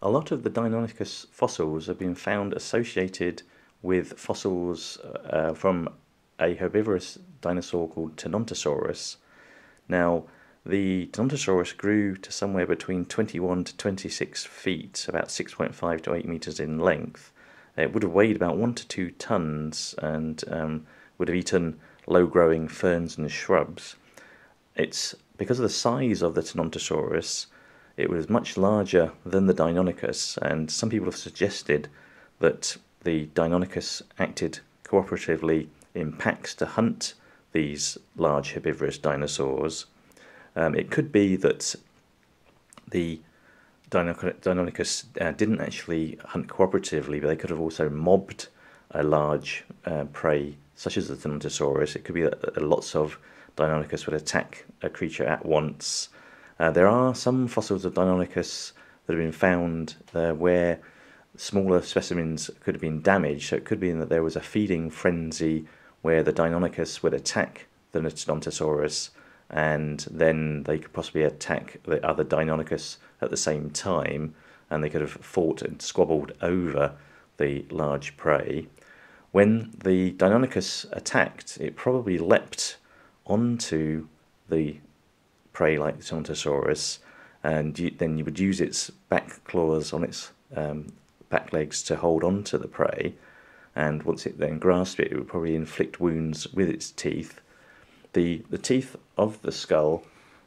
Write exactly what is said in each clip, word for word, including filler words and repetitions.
a lot of the Deinonychus fossils have been found associated with fossils uh, from a herbivorous dinosaur called Tenontosaurus. Now, the Tenontosaurus grew to somewhere between twenty-one to twenty-six feet, about six point five to eight meters in length. It would have weighed about one to two tons and um, would have eaten low-growing ferns and shrubs. It's because of the size of the Tenontosaurus, it was much larger than the Deinonychus, and some people have suggested that the Deinonychus acted cooperatively in packs to hunt these large herbivorous dinosaurs. Um, it could be that the Deinonychus uh, didn't actually hunt cooperatively, but they could have also mobbed a large uh, prey such as the Tenontosaurus. It could be that lots of Deinonychus would attack a creature at once. Uh, there are some fossils of Deinonychus that have been found uh, where smaller specimens could have been damaged, so it could be that there was a feeding frenzy where the Deinonychus would attack the Tenontosaurus, and then they could possibly attack the other Deinonychus at the same time, and they could have fought and squabbled over the large prey. When the Deinonychus attacked, it probably leapt onto the prey like the Tenontosaurus, and you, then you would use its back claws on its um, back legs to hold on to the prey, and once it then grasped it, it would probably inflict wounds with its teeth. The, the teeth of the skull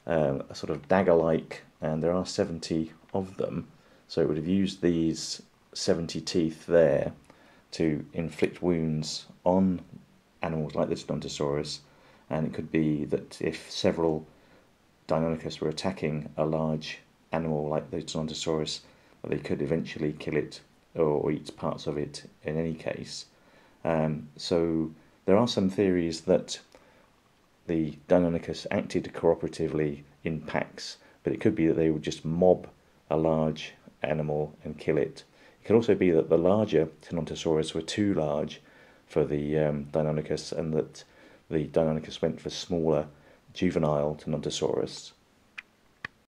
um, are sort of dagger-like, and there are seventy of them, so it would have used these seventy teeth there to inflict wounds on animals like the Tenontosaurus. And it could be that if several Deinonychus were attacking a large animal like the Tenontosaurus, they could eventually kill it or eat parts of it in any case. Um, so there are some theories that the Deinonychus acted cooperatively in packs, but it could be that they would just mob a large animal and kill it. It could also be that the larger Tenontosaurus were too large for the um, Deinonychus, and that the Deinonychus went for smaller juvenile Tenontosaurus.